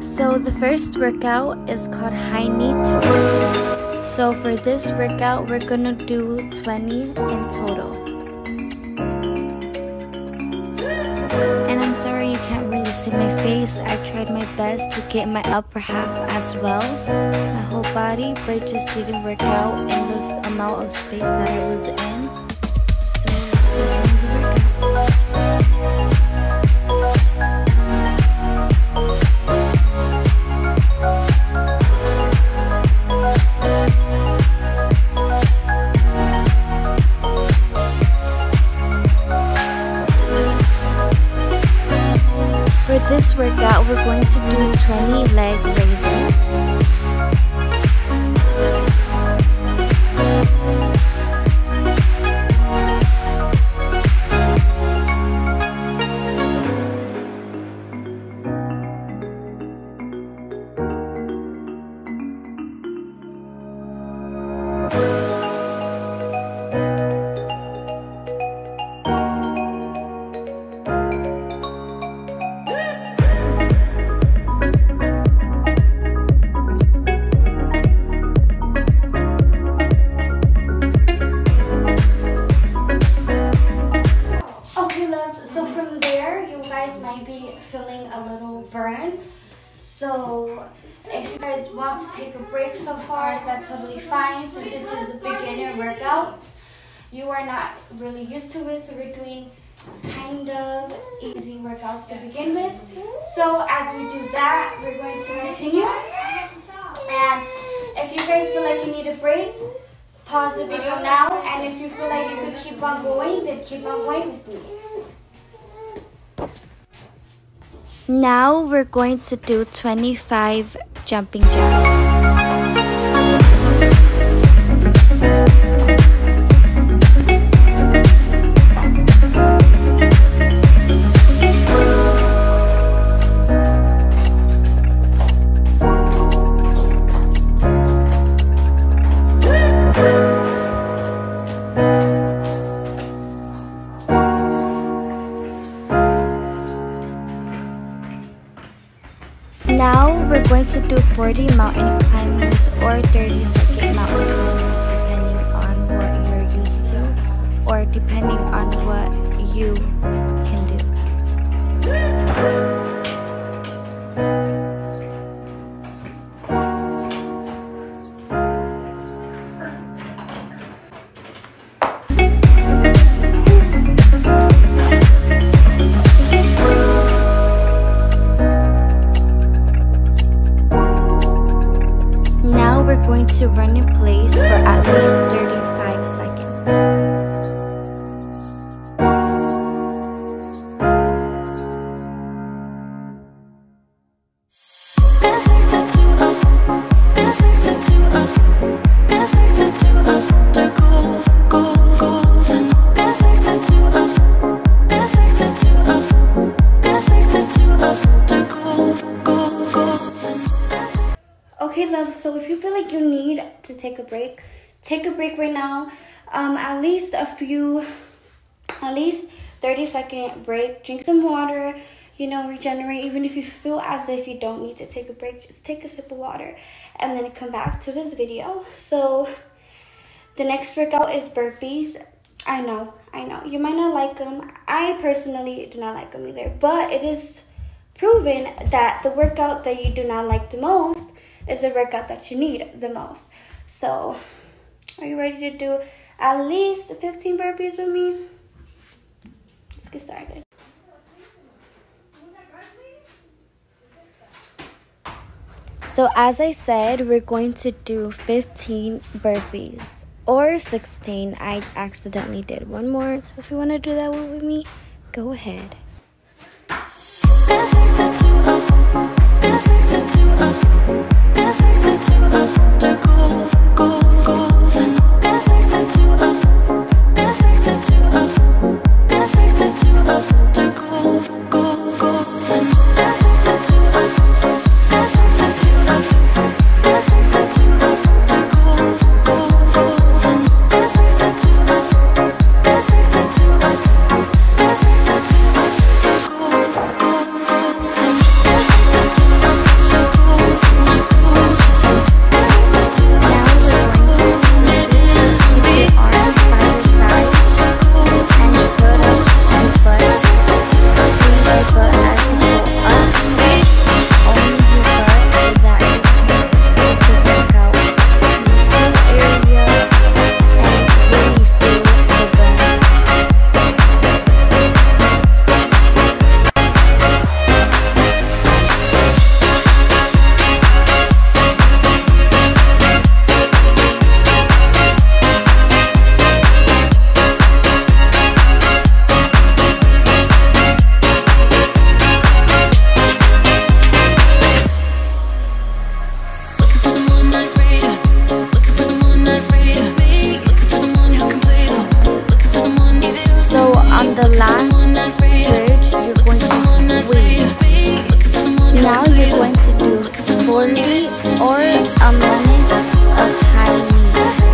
So the first workout is called high knee toes. So for this workout, we're gonna do 20 in total. And I'm sorry you can't really see my face. I tried my best to get my upper half as well, my whole body, but it just didn't work out in the amount of space that I was in. So let's continue the workout. This workout, we're going to do 20 leg raises. So if you guys want to take a break so far, that's totally fine. Since this is a beginner workout, you are not really used to it, so we're doing kind of easy workouts to begin with. So as we do that, we're going to continue. And if you guys feel like you need a break, pause the video now. And if you feel like you could keep on going, then keep on going with me. Now we're going to do 25 jumping jacks. Now we're going to do 40 mountain climbers or 30-second mountain climbers, depending on what you're used to or depending on what you can do. To run in place for at least 35 seconds. So if you feel like you need to take a break right now. At least 30-second break. Drink some water, regenerate. Even if you feel as if you don't need to take a break, just take a sip of water and then come back to this video. So the next workout is burpees. I know. You might not like them. I personally do not like them either. But it is proven that the workout that you do not like the most is the workout that you need the most. So, are you ready to do at least 15 burpees with me? Let's get started. So as I said, we're going to do 15 burpees or 16. I accidentally did one more. So if you want to do that one with me, go ahead. That's like the two of bridge, you're going to squeeze. Now you're going to do 40 or a minute of high knees.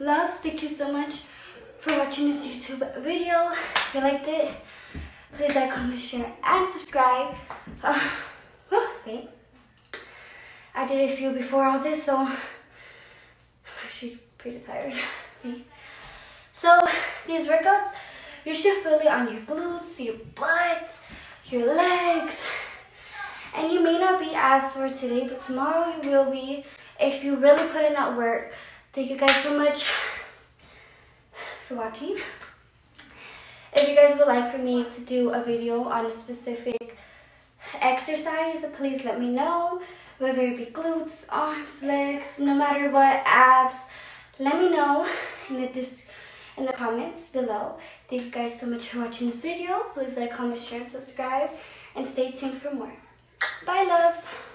Loves, thank you so much for watching this YouTube video. If you liked it, please like, comment, share, and subscribe. Wait, I did a few before all this, so I'm actually pretty tired. So these workouts, you should feel it on your glutes, your butt, your legs, and you may not be as sore today, but tomorrow you will be. If you really put in that work. Thank you guys so much for watching. If you guys would like for me to do a video on a specific exercise, please let me know. Whether it be glutes, arms, legs, no matter what, abs, let me know in the comments below. Thank you guys so much for watching this video. Please like, comment, share, and subscribe, and stay tuned for more. Bye, loves.